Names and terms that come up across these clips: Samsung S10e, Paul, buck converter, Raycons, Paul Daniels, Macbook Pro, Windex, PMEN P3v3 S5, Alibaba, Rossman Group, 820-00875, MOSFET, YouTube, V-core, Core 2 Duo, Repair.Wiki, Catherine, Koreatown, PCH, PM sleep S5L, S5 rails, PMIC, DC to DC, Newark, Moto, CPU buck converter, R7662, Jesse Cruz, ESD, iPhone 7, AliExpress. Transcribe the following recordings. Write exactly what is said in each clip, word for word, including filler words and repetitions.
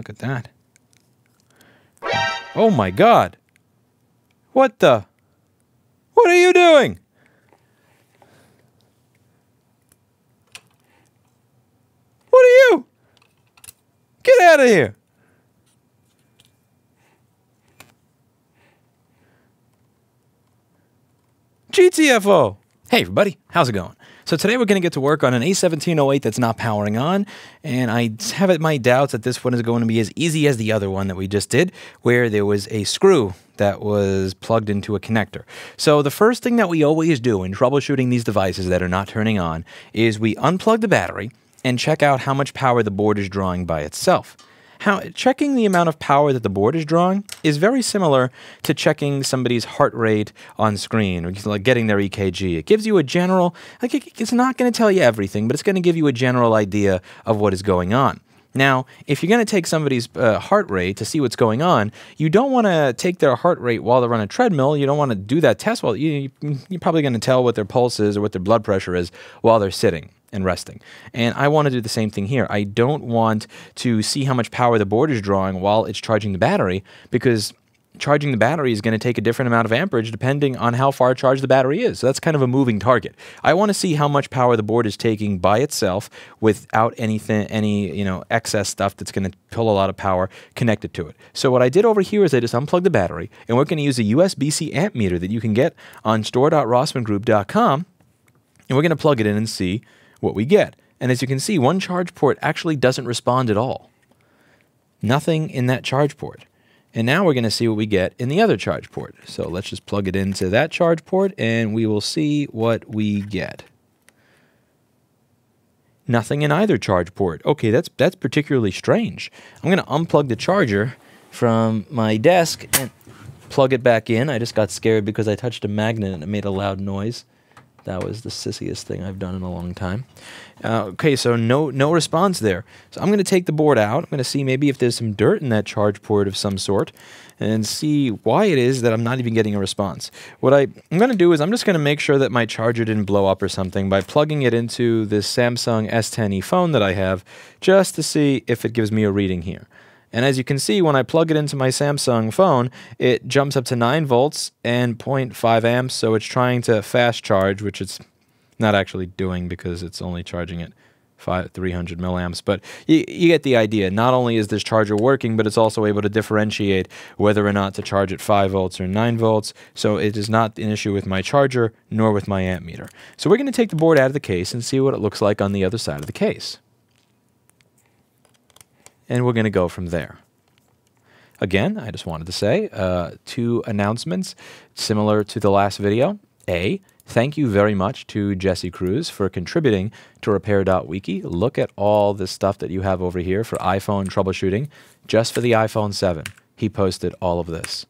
Look at that. Oh my God. What the? What are you doing? What are you? Get out of here. G T F O! Hey everybody, how's it going? So today we're going to get to work on an A seventeen oh eight that's not powering on, and I have my doubts that this one is going to be as easy as the other one that we just did, where there was a screw that was plugged into a connector. So the first thing that we always do in troubleshooting these devices that are not turning on is we unplug the battery and check out how much power the board is drawing by itself. How, checking the amount of power that the board is drawing is very similar to checking somebody's heart rate on screen, or like getting their E K G. It gives you a general, like it, it's not going to tell you everything, but it's going to give you a general idea of what is going on. Now, if you're going to take somebody's uh, heart rate to see what's going on, you don't want to take their heart rate while they're on a treadmill. You don't want to do that test while you, you're probably going to tell what their pulse is or what their blood pressure is while they're sitting and resting. And I want to do the same thing here. I don't want to see how much power the board is drawing while it's charging the battery, because charging the battery is going to take a different amount of amperage depending on how far charged the battery is. So that's kind of a moving target. I want to see how much power the board is taking by itself without anything, any, you know, excess stuff that's going to pull a lot of power connected to it. So what I did over here is I just unplugged the battery, and we're going to use a U S B C amp meter that you can get on store dot rossman group dot com, and we're going to plug it in and see what we get. And as you can see, one charge port actually doesn't respond at all. Nothing in that charge port. And now we're going to see what we get in the other charge port. So let's just plug it into that charge port and we will see what we get. Nothing in either charge port. Okay, that's that's particularly strange. I'm going to unplug the charger from my desk and plug it back in. I just got scared because I touched a magnet and it made a loud noise. That was the sissiest thing I've done in a long time. Uh, okay, so no no response there. So I'm going to take the board out. I'm going to see maybe if there's some dirt in that charge port of some sort and see why it is that I'm not even getting a response. What I, I'm going to do is I'm just going to make sure that my charger didn't blow up or something by plugging it into this Samsung S ten e phone that I have, just to see if it gives me a reading here. And as you can see, when I plug it into my Samsung phone, it jumps up to nine volts and zero point five amps, so it's trying to fast charge, which it's not actually doing because it's only charging at three hundred milliamps. But you, you get the idea. Not only is this charger working, but it's also able to differentiate whether or not to charge at five volts or nine volts. So it is not an issue with my charger nor with my amp meter. So we're going to take the board out of the case and see what it looks like on the other side of the case. And we're going to go from there. Again, I just wanted to say uh, two announcements similar to the last video. A, thank you very much to Jesse Cruz for contributing to Repair.Wiki. Look at all the stuff that you have over here for iPhone troubleshooting. Just for the iPhone seven, he posted all of this.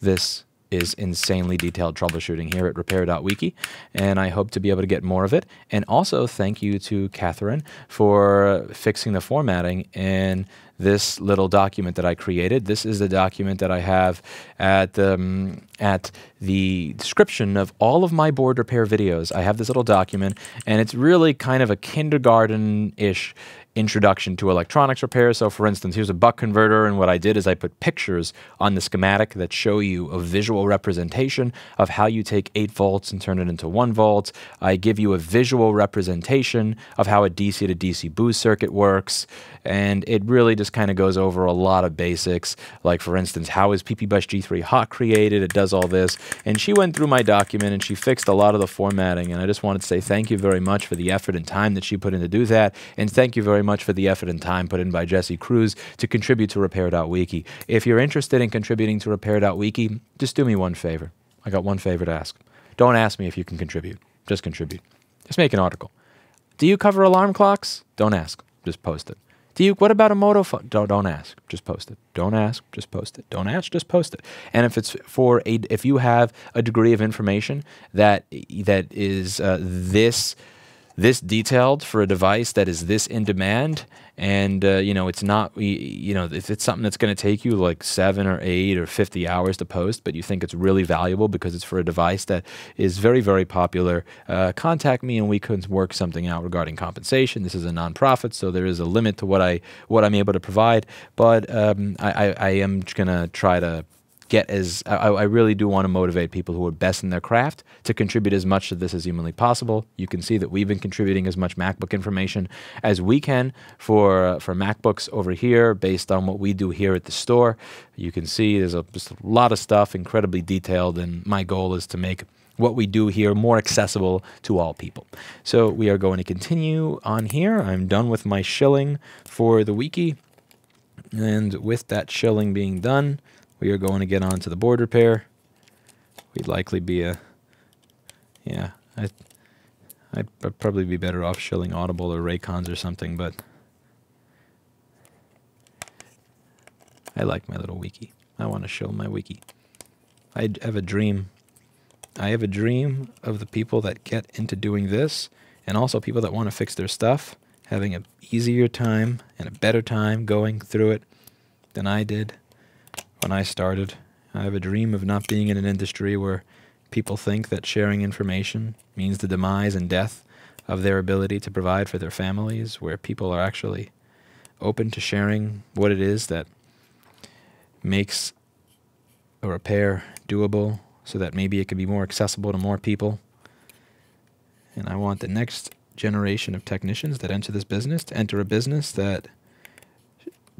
This is insanely detailed troubleshooting here at Repair.Wiki, and I hope to be able to get more of it. And also thank you to Catherine for fixing the formatting in this little document that I created. This is the document that I have at the, um, at the description of all of my board repair videos. I have this little document, and it's really kind of a kindergarten-ish introduction to electronics repair. So for instance, here's a buck converter, and what I did is I put pictures on the schematic that show you a visual representation of how you take eight volts and turn it into one volt. I give you a visual representation of how a D C to D C boost circuit works, and it really just kind of goes over a lot of basics, like for instance, how is P P Bus G three hot created? It does all this, and she went through my document and she fixed a lot of the formatting, and I just wanted to say thank you very much for the effort and time that she put in to do that, and thank you very much for the effort and time put in by Jesse Cruz to contribute to Repair.Wiki. If you're interested in contributing to Repair.Wiki, just do me one favor. I got one favor to ask. Don't ask me if you can contribute. Just contribute. Just make an article. Do you cover alarm clocks? Don't ask. Just post it. Do you, what about a Moto phone? Don't, don't ask. Just post it. Don't ask. Just post it. Don't ask. Just post it. And if it's for a, if you have a degree of information that, that is uh, this this detailed for a device that is this in demand, and uh, you know, it's not, you know, if it's something that's going to take you like seven or eight or fifty hours to post, but you think it's really valuable because it's for a device that is very, very popular, uh, contact me and we can work something out regarding compensation. This is a nonprofit, so there is a limit to what I what I'm able to provide, but um, I, I, I am gonna try to get as, I, I really do want to motivate people who are best in their craft to contribute as much to this as humanly possible. You can see that we've been contributing as much MacBook information as we can for, uh, for MacBooks over here based on what we do here at the store. You can see there's a, just a lot of stuff, incredibly detailed, and my goal is to make what we do here more accessible to all people. So we are going to continue on here. I'm done with my shilling for the wiki. And with that shilling being done, we are going to get on to the board repair. We'd likely be a, yeah, I, I'd probably be better off shilling Audible or Raycons or something, but I like my little wiki. I want to shill my wiki. I have a dream. I have a dream of the people that get into doing this, and also people that want to fix their stuff, having an easier time and a better time going through it than I did when I started. I have a dream of not being in an industry where people think that sharing information means the demise and death of their ability to provide for their families, where people are actually open to sharing what it is that makes a repair doable so that maybe it can be more accessible to more people. And I want the next generation of technicians that enter this business to enter a business that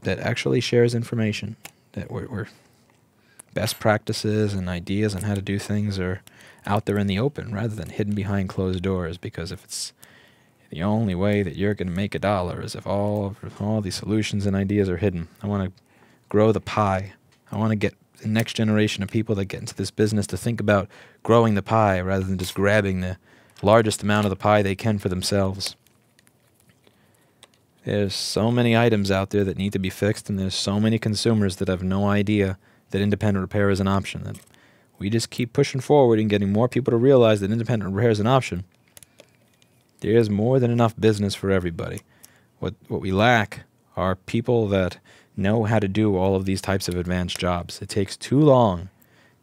that actually shares information, that we're, we're best practices and ideas on how to do things are out there in the open rather than hidden behind closed doors. Because if it's the only way that you're going to make a dollar is if all if all these solutions and ideas are hidden. I want to grow the pie. I want to get the next generation of people that get into this business to think about growing the pie rather than just grabbing the largest amount of the pie they can for themselves. There's so many items out there that need to be fixed, and there's so many consumers that have no idea that independent repair is an option. That we just keep pushing forward and getting more people to realize that independent repair is an option. There is more than enough business for everybody. What what we lack are people that know how to do all of these types of advanced jobs. It takes too long,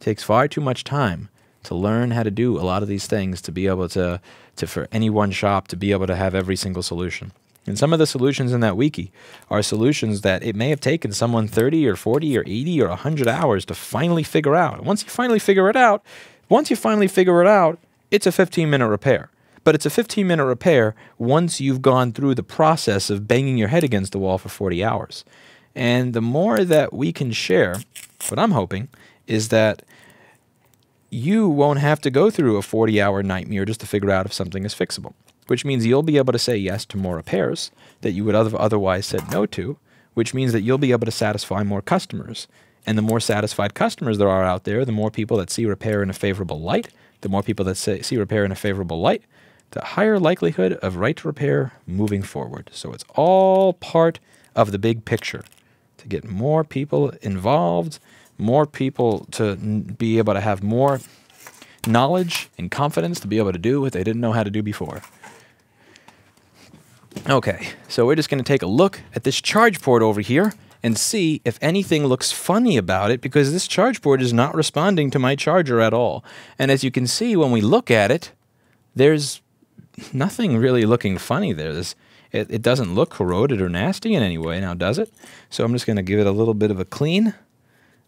it takes far too much time to learn how to do a lot of these things, to be able to, to for any one shop, to be able to have every single solution. And some of the solutions in that wiki are solutions that it may have taken someone thirty or forty or eighty or one hundred hours to finally figure out. Once you finally figure it out, once you finally figure it out, it's a fifteen-minute repair. But it's a fifteen-minute repair once you've gone through the process of banging your head against the wall for forty hours. And the more that we can share, what I'm hoping is that you won't have to go through a forty-hour nightmare just to figure out if something is fixable, which means you'll be able to say yes to more repairs that you would have otherwise said no to, which means that you'll be able to satisfy more customers. And the more satisfied customers there are out there, the more people that see repair in a favorable light, the more people that say, see repair in a favorable light, the higher likelihood of right to repair moving forward. So it's all part of the big picture to get more people involved, more people to be able to have more knowledge and confidence to be able to do what they didn't know how to do before. Okay, so we're just going to take a look at this charge port over here and see if anything looks funny about it, because this charge port is not responding to my charger at all. And as you can see, when we look at it, there's nothing really looking funny there. There's It, it doesn't look corroded or nasty in any way now, does it? So I'm just going to give it a little bit of a clean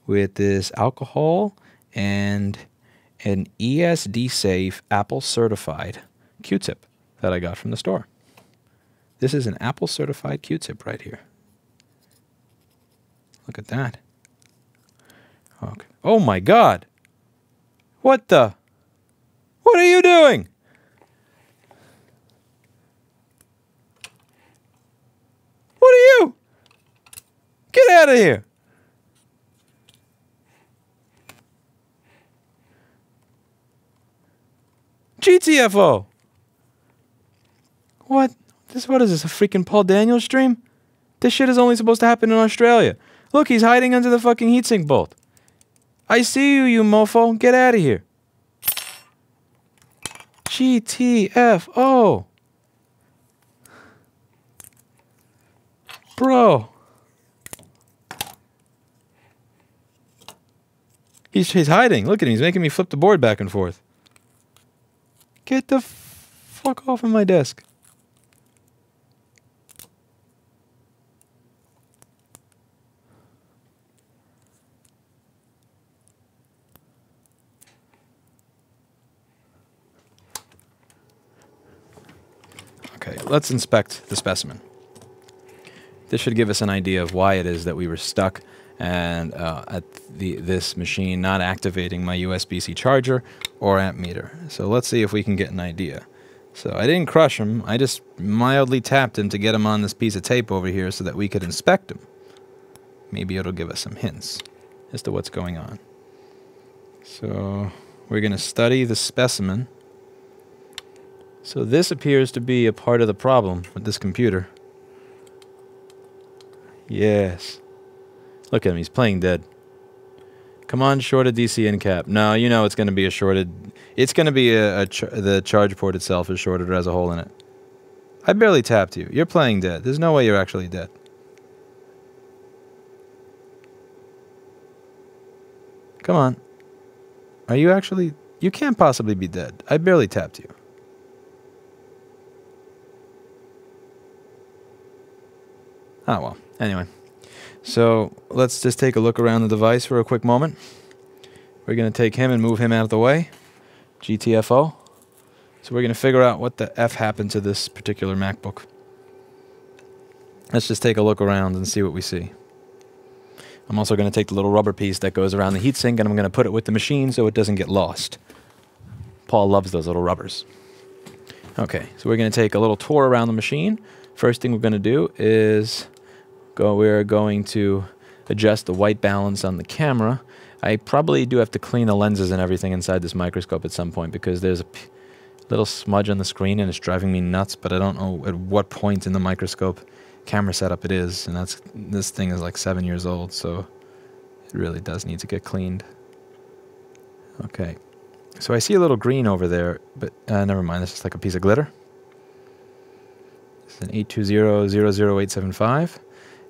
with this alcohol and an E S D safe Apple certified Q-tip that I got from the store. This is an Apple certified Q-tip right here. Look at that. Okay. Oh my God! What the? What are you doing? What are you? Get out of here. G T F O. What? This, what is this, a freaking Paul Daniels stream? This shit is only supposed to happen in Australia. Look, he's hiding under the fucking heatsink bolt. I see you, you mofo. Get out of here. G T F O. Bro. He's, he's hiding. Look at him. He's making me flip the board back and forth. Get the fuck off of my desk. Okay, let's inspect the specimen. This should give us an idea of why it is that we were stuck and uh, at the, this machine not activating my U S B C charger or amp meter. So let's see if we can get an idea. So I didn't crush him, I just mildly tapped him to get him on this piece of tape over here so that we could inspect him. Maybe it'll give us some hints as to what's going on. So we're going to study the specimen. So this appears to be a part of the problem with this computer. Yes. Look at him, he's playing dead. Come on, shorted D C end cap. No, you know it's going to be a shorted... It's going to be a, a char the charge port itself is shorted or has a hole in it. I barely tapped you. You're playing dead. There's no way you're actually dead. Come on. Are you actually... You can't possibly be dead. I barely tapped you. Ah, well, anyway. So let's just take a look around the device for a quick moment. We're going to take him and move him out of the way. G T F O. So we're going to figure out what the F happened to this particular MacBook. Let's just take a look around and see what we see. I'm also going to take the little rubber piece that goes around the heatsink and I'm going to put it with the machine so it doesn't get lost. Paul loves those little rubbers. Okay, so we're going to take a little tour around the machine. First thing we're going to do is... Go, we're going to adjust the white balance on the camera. I probably do have to clean the lenses and everything inside this microscope at some point because there's a p little smudge on the screen and it's driving me nuts, but I don't know at what point in the microscope camera setup it is, and that's this thing is like seven years old, so it really does need to get cleaned. Okay, so I see a little green over there, but uh, never mind, that's just like a piece of glitter. It's an eight twenty oh oh eight seventy-five.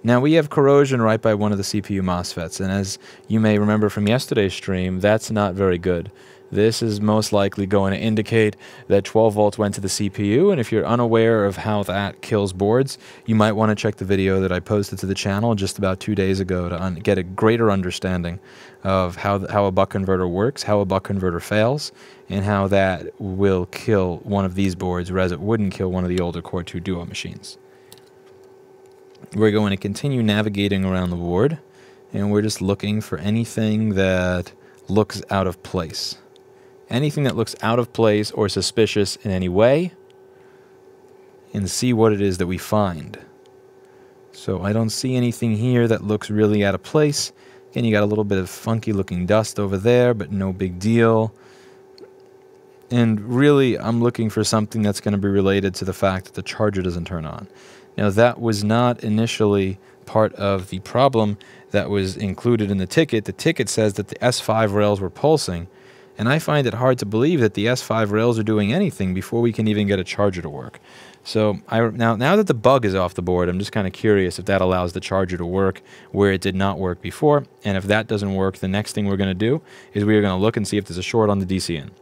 Now, we have corrosion right by one of the C P U MOSFETs, and as you may remember from yesterday's stream, that's not very good. This is most likely going to indicate that twelve volts went to the C P U, and if you're unaware of how that kills boards, you might want to check the video that I posted to the channel just about two days ago to un get a greater understanding of how, the, how a buck converter works, how a buck converter fails, and how that will kill one of these boards, whereas it wouldn't kill one of the older Core two Duo machines. We're going to continue navigating around the board, and we're just looking for anything that looks out of place. Anything that looks out of place or suspicious in any way, and see what it is that we find. So I don't see anything here that looks really out of place. Again, you got a little bit of funky looking dust over there, but no big deal. And really, I'm looking for something that's going to be related to the fact that the charger doesn't turn on. Now, that was not initially part of the problem that was included in the ticket. The ticket says that the S five rails were pulsing, and I find it hard to believe that the S five rails are doing anything before we can even get a charger to work. So I, now, now that the bug is off the board, I'm just kind of curious if that allows the charger to work where it did not work before, and if that doesn't work, the next thing we're going to do is we're going to look and see if there's a short on the D C in.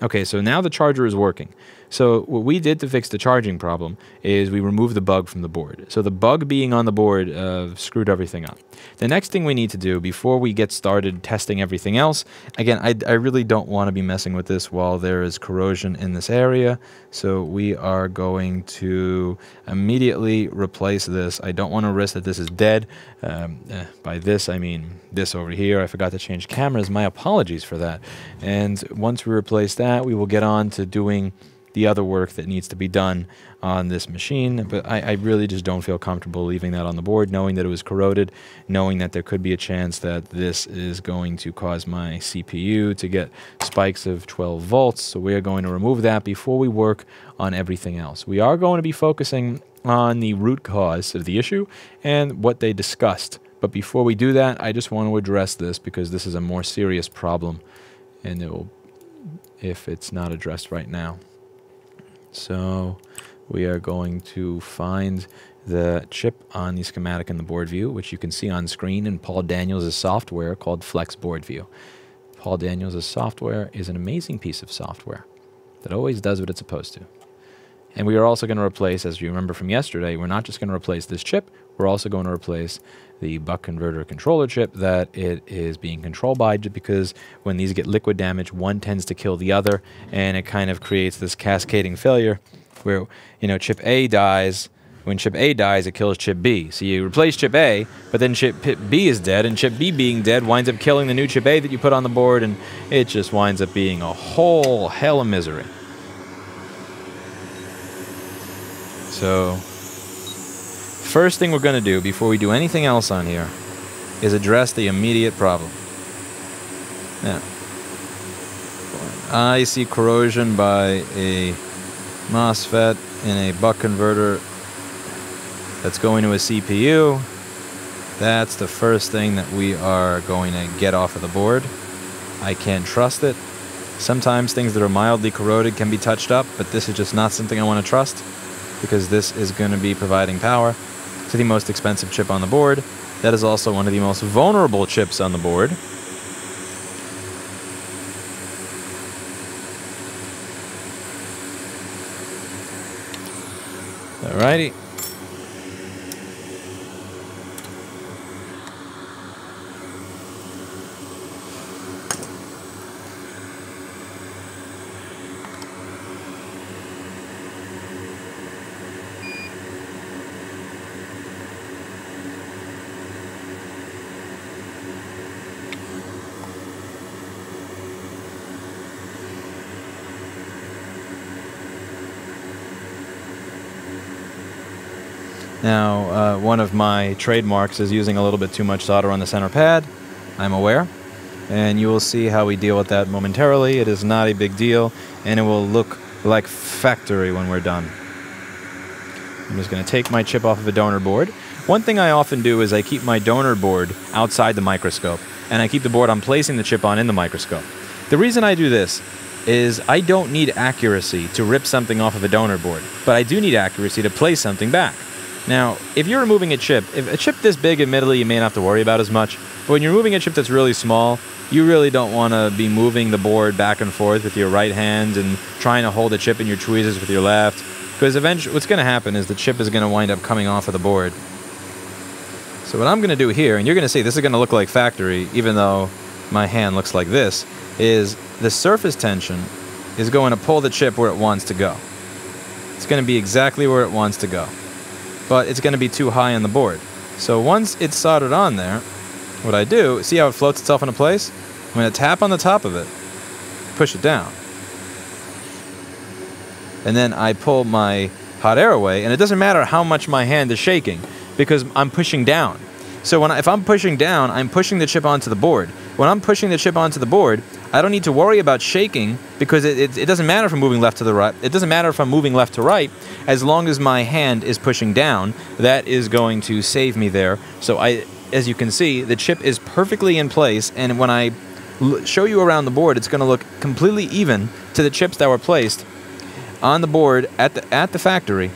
Okay, so now the charger is working. So what we did to fix the charging problem is we removed the bug from the board. So the bug being on the board uh, screwed everything up. The next thing we need to do before we get started testing everything else, again, I, I really don't want to be messing with this while there is corrosion in this area. So we are going to immediately replace this. I don't want to risk that this is dead. Um, eh, by this, I mean this over here. I forgot to change cameras. My apologies for that. And once we replace that, we will get on to doing the other work that needs to be done on this machine, but I, I really just don't feel comfortable leaving that on the board, knowing that it was corroded, knowing that there could be a chance that this is going to cause my C P U to get spikes of twelve volts, so we are going to remove that before we work on everything else. We are going to be focusing on the root cause of the issue and what they discussed, but before we do that, I just want to address this because this is a more serious problem, and it will if it's not addressed right now. So we are going to find the chip on the schematic in the board view, which you can see on screen in Paul Daniels' software called Flex Board View. Paul Daniels' software is an amazing piece of software that always does what it's supposed to. And we are also going to replace, as you remember from yesterday, we're not just going to replace this chip, we're also going to replace the buck converter controller chip that it is being controlled by, because when these get liquid damage, one tends to kill the other, and it kind of creates this cascading failure where, you know, chip A dies. When chip A dies, it kills chip B. So you replace chip A, but then chip B is dead, and chip B being dead winds up killing the new chip A that you put on the board, and it just winds up being a whole hell of misery. So, first thing we're going to do before we do anything else on here is address the immediate problem. Now, I see corrosion by a MOSFET in a buck converter that's going to a C P U. That's the first thing that we are going to get off of the board. I can't trust it. Sometimes things that are mildly corroded can be touched up, but this is just not something I want to trust, because this is going to be providing power to the most expensive chip on the board. That is also one of the most vulnerable chips on the board. Alrighty. Now, uh, one of my trademarks is using a little bit too much solder on the center pad, I'm aware, and you will see how we deal with that momentarily. It is not a big deal, and it will look like factory when we're done. I'm just going to take my chip off of a donor board. One thing I often do is I keep my donor board outside the microscope, and I keep the board I'm placing the chip on in the microscope. The reason I do this is I don't need accuracy to rip something off of a donor board, but I do need accuracy to place something back. Now, if you're removing a chip, if a chip this big, admittedly, you may not have to worry about as much, but when you're moving a chip that's really small, you really don't want to be moving the board back and forth with your right hand and trying to hold the chip in your tweezers with your left, because eventually what's going to happen is the chip is going to wind up coming off of the board. So what I'm going to do here, and you're going to see this is going to look like factory, even though my hand looks like this, is the surface tension is going to pull the chip where it wants to go. It's going to be exactly where it wants to go, but it's going to be too high on the board. So once it's soldered on there, what I do, see how it floats itself into place? I'm going to tap on the top of it, push it down. And then I pull my hot air away, and it doesn't matter how much my hand is shaking, because I'm pushing down. So when I, if I'm pushing down, I'm pushing the chip onto the board. When I'm pushing the chip onto the board, I don't need to worry about shaking, because it, it, it doesn't matter if I'm moving left to the right. It doesn't matter if I'm moving left to right. As long as my hand is pushing down, that is going to save me there. So I, as you can see, the chip is perfectly in place, and when I l show you around the board, it's going to look completely even to the chips that were placed on the board at the, at the factory,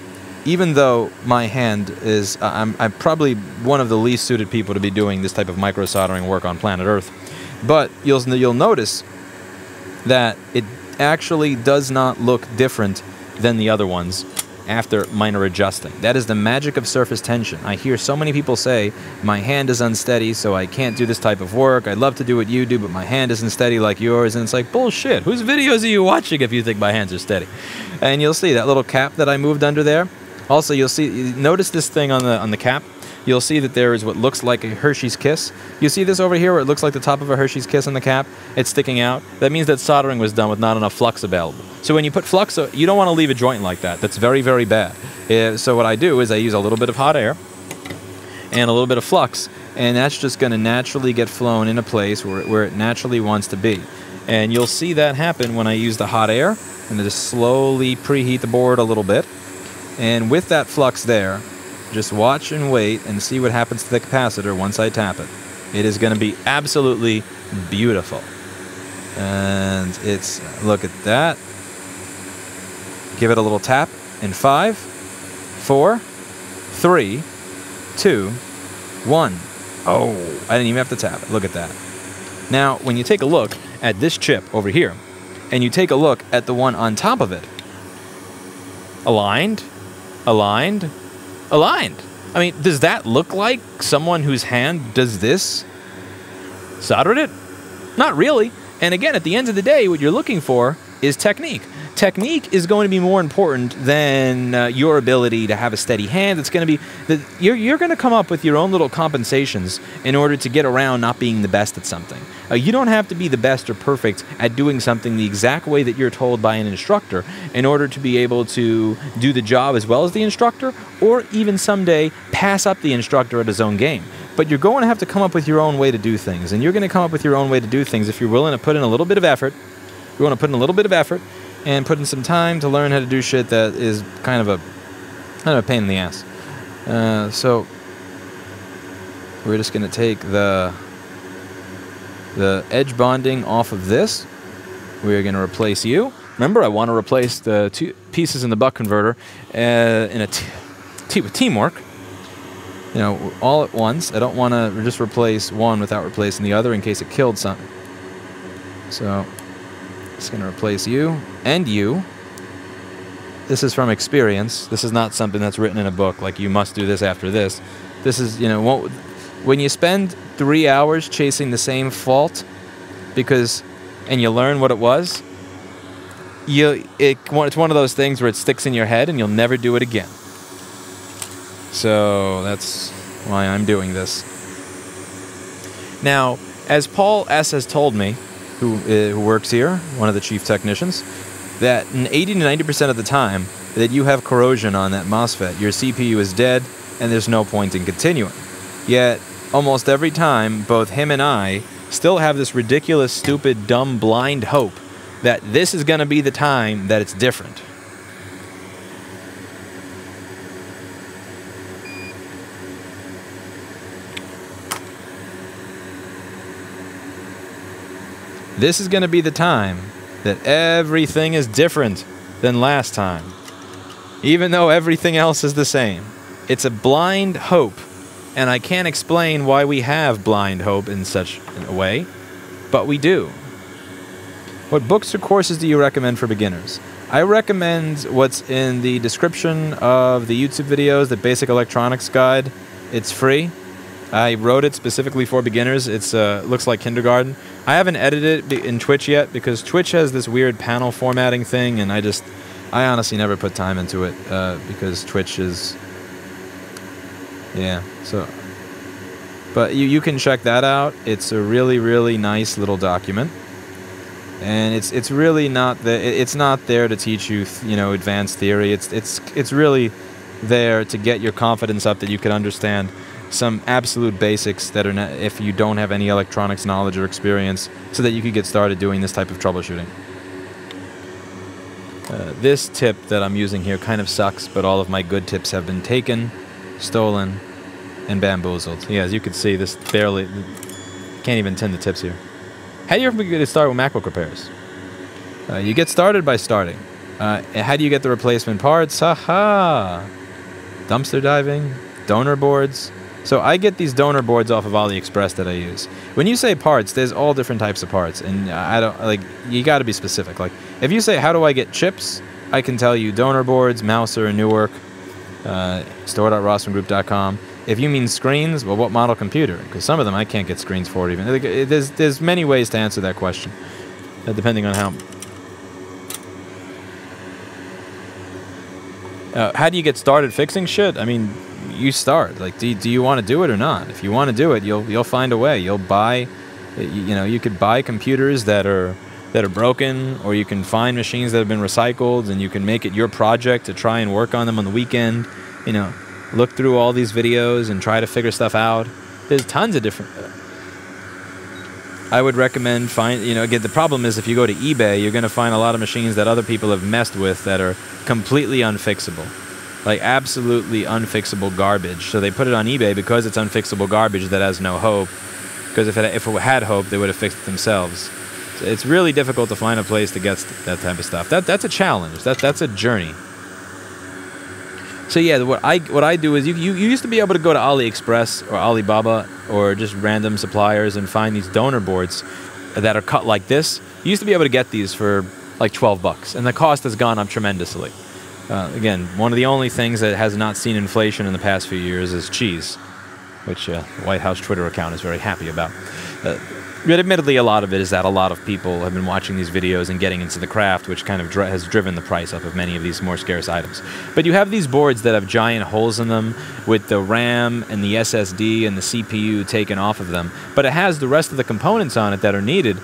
even though my hand is, uh, I'm, I'm probably one of the least suited people to be doing this type of micro-soldering work on planet Earth. But you'll, you'll notice that it actually does not look different than the other ones after minor adjusting. That is the magic of surface tension. I hear so many people say, my hand is unsteady, so I can't do this type of work. I'd love to do what you do, but my hand isn't steady like yours. And it's like, bullshit, whose videos are you watching if you think my hands are steady? And you'll see that little cap that I moved under there. Also, you'll see, notice this thing on the, on the cap. You'll see that there is what looks like a Hershey's Kiss. You see this over here where it looks like the top of a Hershey's Kiss on the cap? It's sticking out. That means that soldering was done with not enough flux available. So when you put flux, you don't want to leave a joint like that. That's very, very bad. Uh, so what I do is I use a little bit of hot air and a little bit of flux, and that's just going to naturally get flown in a place where, where it naturally wants to be. And you'll see that happen when I use the hot air, and I just slowly preheat the board a little bit. And with that flux there, just watch and wait and see what happens to the capacitor once I tap it. It is going to be absolutely beautiful. And it's, look at that. Give it a little tap in five, four, three, two, one. Oh, I didn't even have to tap it. Look at that. Now, when you take a look at this chip over here, and you take a look at the one on top of it, aligned, aligned, aligned. I mean, does that look like someone whose hand does this? Soldered it? Not really. And again, at the end of the day, what you're looking for is technique. Technique is going to be more important than uh, your ability to have a steady hand. It's going to be, the, you're, you're going to come up with your own little compensations in order to get around not being the best at something. Uh, you don't have to be the best or perfect at doing something the exact way that you're told by an instructor in order to be able to do the job as well as the instructor, or even someday pass up the instructor at his own game. But you're going to have to come up with your own way to do things, and you're going to come up with your own way to do things if you're willing to put in a little bit of effort. You want to put in a little bit of effort and put in some time to learn how to do shit that is kind of a, kind of a pain in the ass. Uh, so we're just going to take the the edge bonding off of this. We're going to replace you. Remember, I want to replace the two pieces in the buck converter uh, in a t t with teamwork. You know, all at once. I don't want to just replace one without replacing the other in case it killed something. So it's going to replace you and you. This is from experience. This is not something that's written in a book, like you must do this after this. This is, you know, what, when you spend three hours chasing the same fault because, and you learn what it was, you, it, it's one of those things where it sticks in your head and you'll never do it again. So that's why I'm doing this. Now, as Paul S. has told me, Who, uh, who works here, one of the chief technicians, that eighty to ninety percent of the time that you have corrosion on that MOSFET, your C P U is dead and there's no point in continuing. Yet, almost every time, both him and I still have this ridiculous, stupid, dumb, blind hope that this is going to be the time that it's different. This is going to be the time that everything is different than last time, even though everything else is the same. It's a blind hope, and I can't explain why we have blind hope in such a way, but we do. What books or courses do you recommend for beginners? I recommend what's in the description of the YouTube videos, the Basic Electronics Guide. It's free. I wrote it specifically for beginners. It's uh, looks like kindergarten. I haven't edited it in Twitch yet because Twitch has this weird panel formatting thing, and I just, I honestly never put time into it uh, because Twitch is, yeah. So, but you you can check that out. It's a really really nice little document, and it's it's really not the it's not there to teach you th you know advanced theory. It's it's it's really there to get your confidence up that you can understand some absolute basics that are not, if you don't have any electronics knowledge or experience, so that you could get started doing this type of troubleshooting. Uh, this tip that I'm using here kind of sucks, but all of my good tips have been taken, stolen, and bamboozled. Yeah, as you can see, this barely, can't even tend the tips here. How do you ever get started with MacBook repairs? Uh, you get started by starting. Uh, how do you get the replacement parts? Haha! Dumpster diving, donor boards. So I get these donor boards off of AliExpress that I use. When you say parts, there's all different types of parts, and I don't, like, you got to be specific. Like, if you say, how do I get chips? I can tell you donor boards, Mouser, and Newark, uh, store dot rossman group dot com. If you mean screens, well, what model computer? Because some of them I can't get screens for even. Like, there's, there's many ways to answer that question, depending on how. Uh, how do you get started fixing shit? I mean, you start. Like, do, do you want to do it or not? If you want to do it, you'll you'll find a way. You'll buy, you know, you could buy computers that are that are broken, or you can find machines that have been recycled, and you can make it your project to try and work on them on the weekend. You know, look through all these videos and try to figure stuff out. There's tons of different. I would recommend find, you know, again, the problem is if you go to eBay, you're going to find a lot of machines that other people have messed with that are completely unfixable. Like, absolutely unfixable garbage. So they put it on eBay because it's unfixable garbage that has no hope. Because if it, if it had hope, they would have fixed it themselves. So it's really difficult to find a place to get that type of stuff. That, that's a challenge. That, that's a journey. So yeah, what I what I do is you, you you used to be able to go to AliExpress or Alibaba or just random suppliers and find these donor boards that are cut like this. You used to be able to get these for like twelve bucks, and the cost has gone up tremendously. Uh, again, one of the only things that has not seen inflation in the past few years is cheese, which uh, the White House Twitter account is very happy about. Uh, but admittedly, a lot of it is that a lot of people have been watching these videos and getting into the craft, which kind of dri has driven the price up of many of these more scarce items. But you have these boards that have giant holes in them with the RAM and the S S D and the C P U taken off of them, but it has the rest of the components on it that are needed.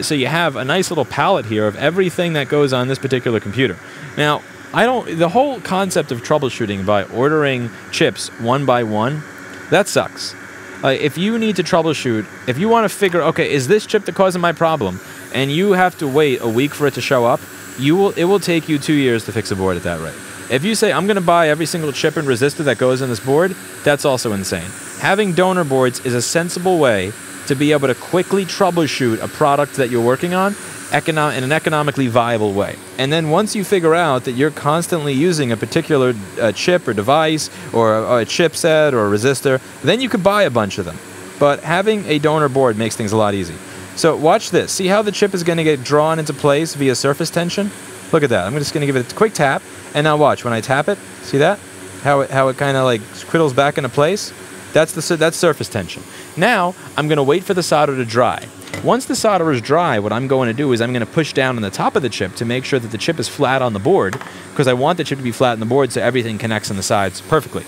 So you have a nice little palette here of everything that goes on this particular computer. Now, I don't, the whole concept of troubleshooting by ordering chips one by one, that sucks. Uh, if you need to troubleshoot, if you want to figure, okay, is this chip the cause of my problem, and you have to wait a week for it to show up, you will, it will take you two years to fix a board at that rate. If you say, I'm going to buy every single chip and resistor that goes in this board, that's also insane. Having donor boards is a sensible way to be able to quickly troubleshoot a product that you're working on econo- in an economically viable way. And then once you figure out that you're constantly using a particular uh, chip or device or a, or a chipset or a resistor, then you could buy a bunch of them. But having a donor board makes things a lot easier. So watch this. See how the chip is going to get drawn into place via surface tension? Look at that. I'm just going to give it a quick tap, and now watch. When I tap it, see that? How it, how it kind of like quiddles back into place? That's, the, that's surface tension. Now, I'm going to wait for the solder to dry. Once the solder is dry, what I'm going to do is I'm going to push down on the top of the chip to make sure that the chip is flat on the board, because I want the chip to be flat on the board so everything connects on the sides perfectly.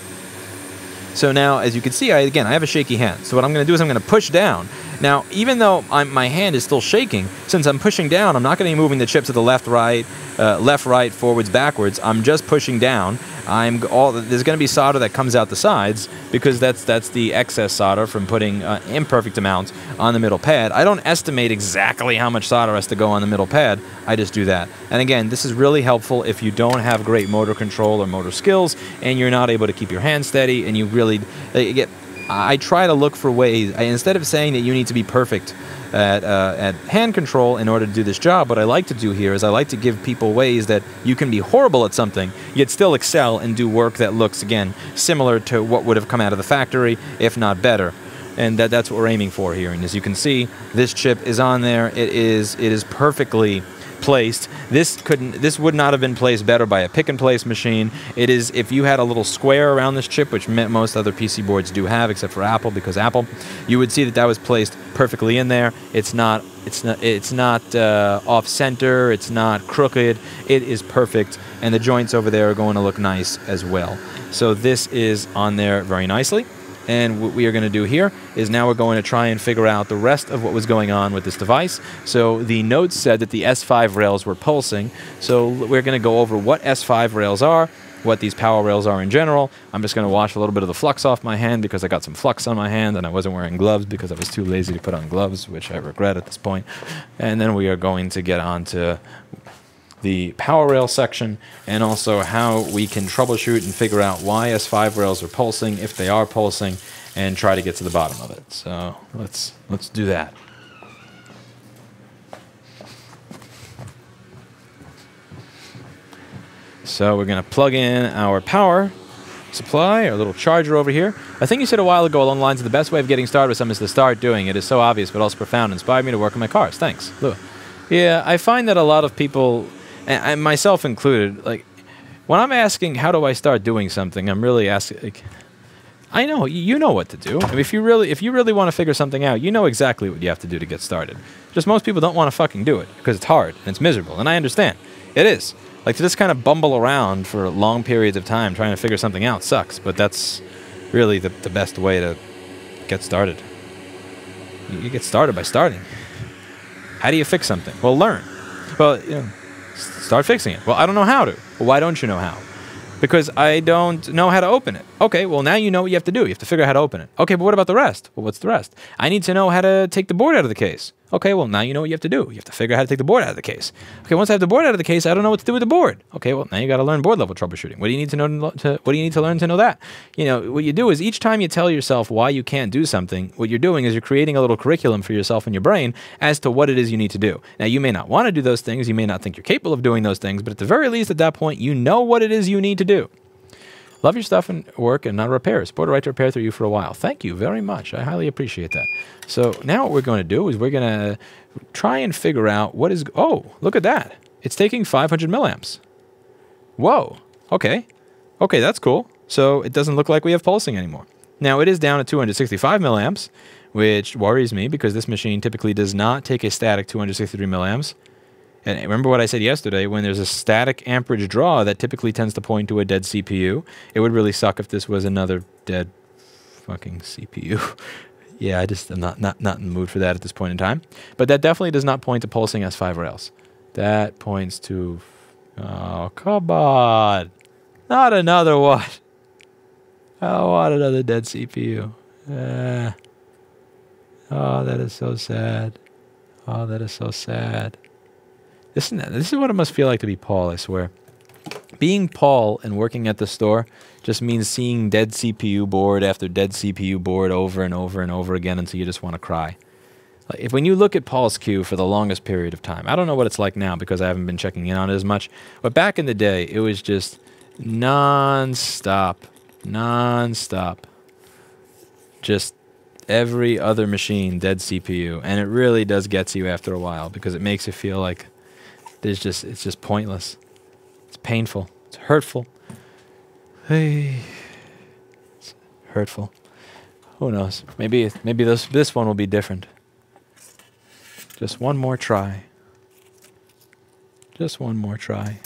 So now, as you can see, I, again, I have a shaky hand. So what I'm going to do is I'm going to push down. Now, even though I'm, my hand is still shaking, since I'm pushing down, I'm not going to be moving the chip to the left, right, uh, left, right, forwards, backwards. I'm just pushing down. I'm all, there's going to be solder that comes out the sides because that's, that's the excess solder from putting uh, imperfect amounts on the middle pad. I don't estimate exactly how much solder has to go on the middle pad. I just do that. And again, this is really helpful if you don't have great motor control or motor skills and you're not able to keep your hand steady and you really you get... I try to look for ways, I, instead of saying that you need to be perfect at, uh, at hand control in order to do this job, what I like to do here is I like to give people ways that you can be horrible at something, yet still excel and do work that looks, again, similar to what would have come out of the factory, if not better. And that, that's what we're aiming for here. And as you can see, this chip is on there. It is, it is perfectly placed. This couldn't, this would not have been placed better by a pick and place machine. It is, if you had a little square around this chip, which most other P C boards do have, except for Apple, because Apple, you would see that that was placed perfectly in there. It's not, it's not, it's not uh, off center. It's not crooked. It is perfect. And the joints over there are going to look nice as well. So this is on there very nicely. And what we are going to do here is now we're going to try and figure out the rest of what was going on with this device. So the notes said that the S five rails were pulsing. So we're going to go over what S five rails are, what these power rails are in general. I'm just going to wash a little bit of the flux off my hand because I got some flux on my hand and I wasn't wearing gloves because I was too lazy to put on gloves, which I regret at this point. And then we are going to get on to the power rail section, and also how we can troubleshoot and figure out why S five rails are pulsing, if they are pulsing, and try to get to the bottom of it. So let's, let's do that. So we're going to plug in our power supply, our little charger over here. I think you said a while ago along the lines of the best way of getting started with something is to start doing it. It is so obvious but also profound. Inspired me to work on my cars. Thanks, Lou. Yeah, I find that a lot of people, and myself included, like, when I'm asking how do I start doing something, I'm really asking, like, I know, you know what to do. I mean, if you really, if you really want to figure something out, you know exactly what you have to do to get started. Just most people don't want to fucking do it because it's hard and it's miserable, and I understand. It is. Like, to just kind of bumble around for long periods of time trying to figure something out sucks, but that's really the, the best way to get started. You get started by starting. How do you fix something? Well, learn. Well, you know, start fixing it. Well, I don't know how to. Well, why don't you know how? Because I don't know how to open it. Okay, well, now you know what you have to do. You have to figure out how to open it. Okay, but what about the rest? Well, what's the rest? I need to know how to take the board out of the case. Okay, well, now you know what you have to do. You have to figure out how to take the board out of the case. Okay, once I have the board out of the case, I don't know what to do with the board. Okay, well, now you got to learn board level troubleshooting. What do you need to know to, what do you need to learn to know that? You know, what you do is each time you tell yourself why you can't do something, what you're doing is you're creating a little curriculum for yourself in your brain as to what it is you need to do. Now, you may not want to do those things. You may not think you're capable of doing those things, but at the very least, at that point, you know what it is you need to do. Love your stuff and work and not repairs. Bought a right to repair through you for a while. Thank you very much. I highly appreciate that. So now what we're going to do is we're going to try and figure out what is... Oh, look at that. It's taking five hundred milliamps. Whoa. Okay. Okay, that's cool. So it doesn't look like we have pulsing anymore. Now it is down at two hundred sixty-five milliamps, which worries me because this machine typically does not take a static two hundred sixty-three milliamps. And remember what I said yesterday, when there's a static amperage draw, that typically tends to point to a dead C P U. It would really suck if this was another dead fucking C P U. Yeah, I just am not, not, not in the mood for that at this point in time. But that definitely does not point to pulsing S five rails. That points to... Oh, come on. Not another one. I want another dead C P U. Uh, oh, that is so sad. Oh, that is so sad. This is, this is what it must feel like to be Paul, I swear. Being Paul and working at the store just means seeing dead C P U board after dead C P U board over and over and over again until you just want to cry. Like if when you look at Paul's queue for the longest period of time, I don't know what it's like now because I haven't been checking in on it as much, but back in the day, it was just non-stop, non-stop. Just... every other machine, dead C P U, and it really does get to you after a while because it makes you feel like there's just it's just pointless. It's painful. It's hurtful. Hey, it's hurtful. Who knows? Maybe maybe this this one will be different. Just one more try. Just one more try.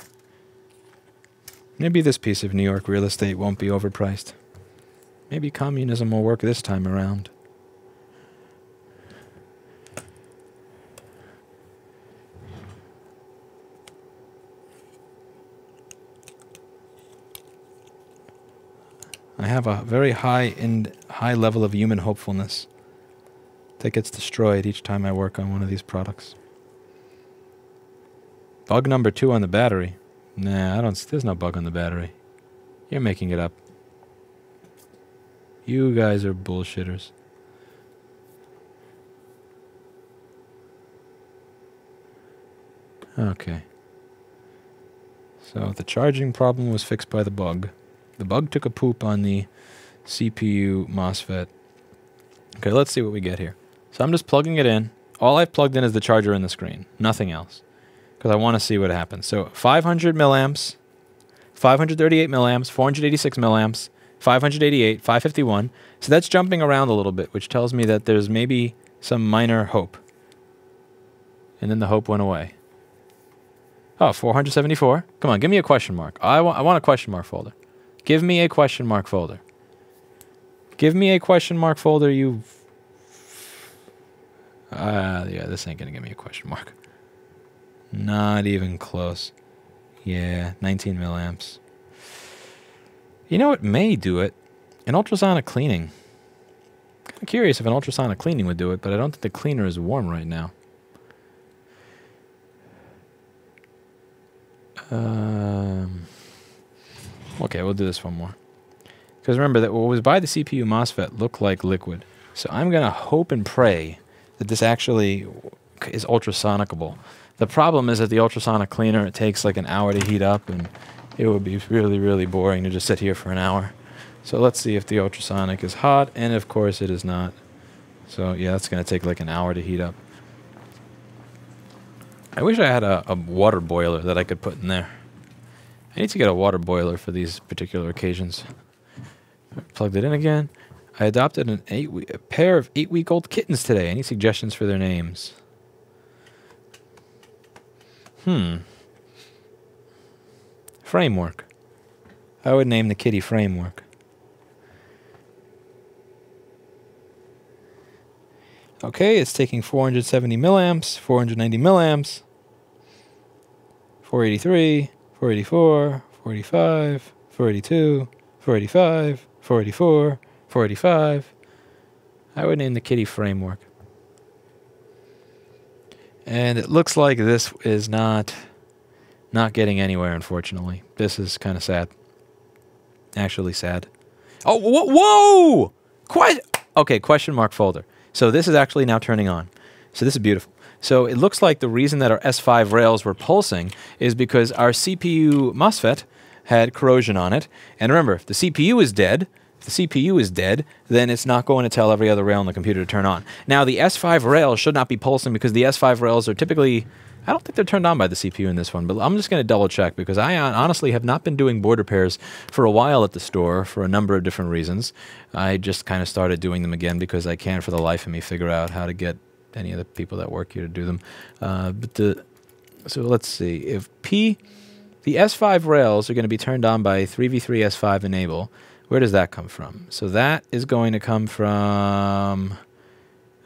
Maybe this piece of New York real estate won't be overpriced. Maybe communism will work this time around. I have a very high end, high level of human hopefulness that gets destroyed each time I work on one of these products. Bug number two on the battery. Nah, I don't. There's no bug on the battery. You're making it up. You guys are bullshitters. Okay. So the charging problem was fixed by the bug. The bug took a poop on the C P U MOSFET. Okay, let's see what we get here. So I'm just plugging it in. All I've plugged in is the charger and the screen, nothing else, because I want to see what happens. So five hundred milliamps, five hundred thirty-eight milliamps, four hundred eighty-six milliamps, five hundred eighty-eight, five hundred fifty-one. So that's jumping around a little bit, which tells me that there's maybe some minor hope. And then the hope went away. Oh, four hundred seventy-four. Come on, give me a question mark. I, wa I want a question mark folder. Give me a question mark folder. Give me a question mark folder, you... Ah, uh, yeah, this ain't gonna give me a question mark. Not even close. Yeah, nineteen milliamps. You know what may do it? An ultrasonic cleaning. Kinda curious if an ultrasonic cleaning would do it, but I don't think the cleaner is warm right now. Um... Okay, we'll do this one more. Because remember that what was by the C P U MOSFET looked like liquid. So I'm going to hope and pray that this actually is ultrasonicable. The problem is that the ultrasonic cleaner, it takes like an hour to heat up, and it would be really, really boring to just sit here for an hour. So let's see if the ultrasonic is hot, and of course it is not. So yeah, that's going to take like an hour to heat up. I wish I had a, a water boiler that I could put in there. I need to get a water boiler for these particular occasions. I plugged it in again. I adopted an eight a pair of eight-week-old kittens today. Any suggestions for their names? Hmm. Framework. I would name the kitty Framework. Okay, it's taking four hundred seventy milliamps, four hundred ninety milliamps, four eighty-three... four eighty-four, four eighty-five, four eighty-two, four eighty-five, four eighty-four, four eighty-five. I would name the kitty Framework. And it looks like this is not not getting anywhere, unfortunately. This is kind of sad. Actually sad. Oh, wh whoa! Qu okay, question mark folder. So this is actually now turning on. So this is beautiful. So it looks like the reason that our S five rails were pulsing is because our C P U MOSFET had corrosion on it. And remember, if the C P U is dead, if the C P U is dead, then it's not going to tell every other rail on the computer to turn on. Now, the S five rails should not be pulsing because the S five rails are typically, I don't think they're turned on by the C P U in this one, but I'm just going to double check because I honestly have not been doing board repairs for a while at the store for a number of different reasons. I just kind of started doing them again because I can't for the life of me figure out how to get any of the people that work here to do them. Uh, but the, so let's see. If P, the S five rails are going to be turned on by three v three S five enable. Where does that come from? So that is going to come from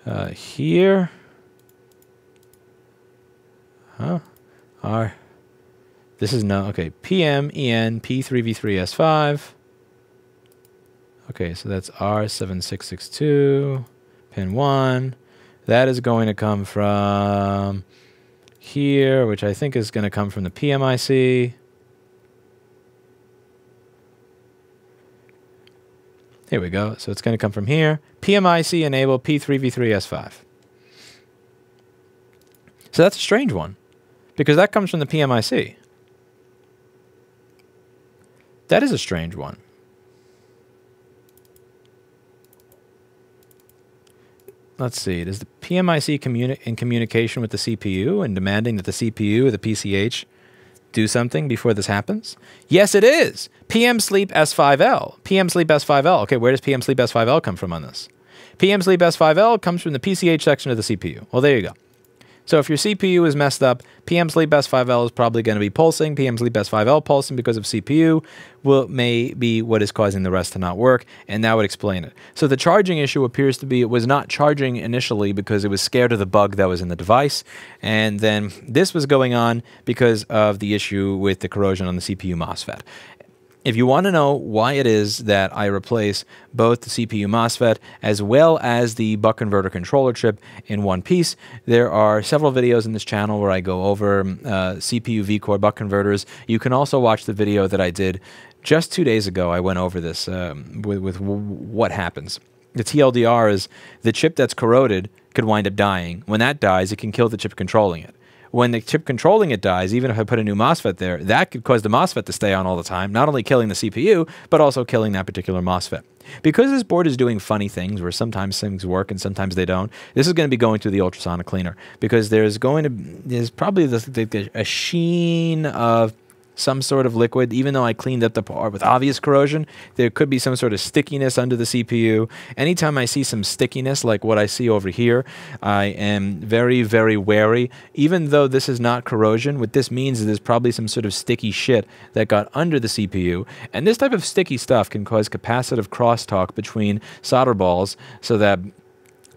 uh, here. Huh? R. This is no. Okay. P M E N P three v three S five. Okay. So that's R seven six six two, pin one. That is going to come from here, which I think is going to come from the P M I C. Here we go. So it's going to come from here. P M I C enable P three v three S five. So that's a strange one because that comes from the P M I C. That is a strange one. Let's see. Is the P M I C communi- in communication with the C P U and demanding that the C P U or the P C H do something before this happens? Yes, it is. P M sleep S five L. P M sleep S five L. Okay, where does P M sleep S five L come from on this? P M sleep S five L comes from the P C H section of the C P U. Well, there you go. So if your C P U is messed up, P M sleep S five L is probably going to be pulsing. P M sleep S five L pulsing because of C P U will may be what is causing the rest to not work, and that would explain it. So the charging issue appears to be it was not charging initially because it was scared of the bug that was in the device, and then this was going on because of the issue with the corrosion on the C P U MOSFET. If you want to know why it is that I replace both the C P U MOSFET as well as the buck converter controller chip in one piece, there are several videos in this channel where I go over uh, C P U V-core buck converters. You can also watch the video that I did just two days ago. I went over this um, with, with what happens. The T L D R is the chip that's corroded could wind up dying. When that dies, it can kill the chip controlling it. When the chip controlling it dies, even if I put a new MOSFET there, that could cause the MOSFET to stay on all the time, not only killing the C P U, but also killing that particular MOSFET. Because this board is doing funny things where sometimes things work and sometimes they don't, this is going to be going through the ultrasonic cleaner because there's going to, there's probably this, the, a sheen of some sort of liquid. Even though I cleaned up the part with obvious corrosion, there could be some sort of stickiness under the C P U. Anytime I see some stickiness like what I see over here, I am very, very wary. Even though this is not corrosion, what this means is there's probably some sort of sticky shit that got under the C P U. And this type of sticky stuff can cause capacitive crosstalk between solder balls so that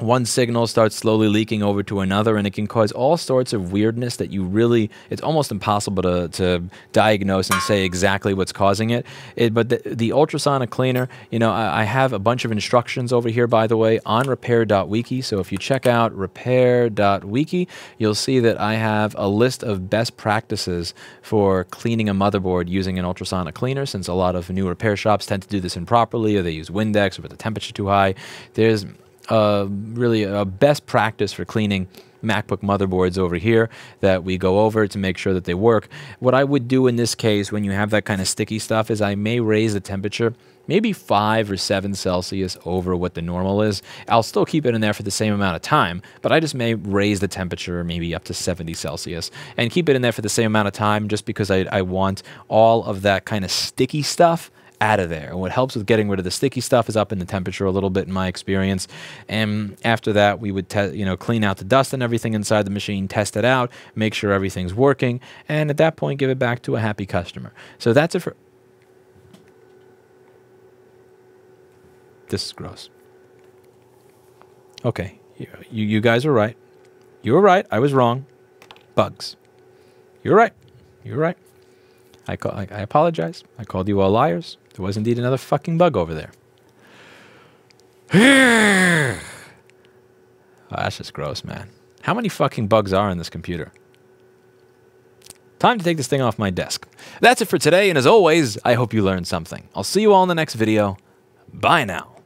one signal starts slowly leaking over to another, and it can cause all sorts of weirdness that you really, it's almost impossible to, to diagnose and say exactly what's causing it. it but the, the ultrasonic cleaner, you know, I, I have a bunch of instructions over here, by the way, on Repair.Wiki. So if you check out Repair.Wiki, you'll see that I have a list of best practices for cleaning a motherboard using an ultrasonic cleaner, since a lot of new repair shops tend to do this improperly, or they use Windex, or with the temperature too high. There's Uh, really a best practice for cleaning MacBook motherboards over here that we go over to make sure that they work. What I would do in this case when you have that kind of sticky stuff is I may raise the temperature maybe five or seven Celsius over what the normal is. I'll still keep it in there for the same amount of time, but I just may raise the temperature maybe up to seventy Celsius and keep it in there for the same amount of time just because I, I want all of that kind of sticky stuff out of there. And what helps with getting rid of the sticky stuff is up in the temperature a little bit in my experience. And after that, we would you know clean out the dust and everything inside the machine, test it out, make sure everything's working, and at that point give it back to a happy customer. So that's it for this is gross. Okay, you, you, you guys were right. You were right. I was wrong. Bugs. You're right. You're right. I, call, I, I apologize. I called you all liars. There was indeed another fucking bug over there. Oh, that's just gross, man. How many fucking bugs are in this computer? Time to take this thing off my desk. That's it for today, and as always, I hope you learned something. I'll see you all in the next video. Bye now.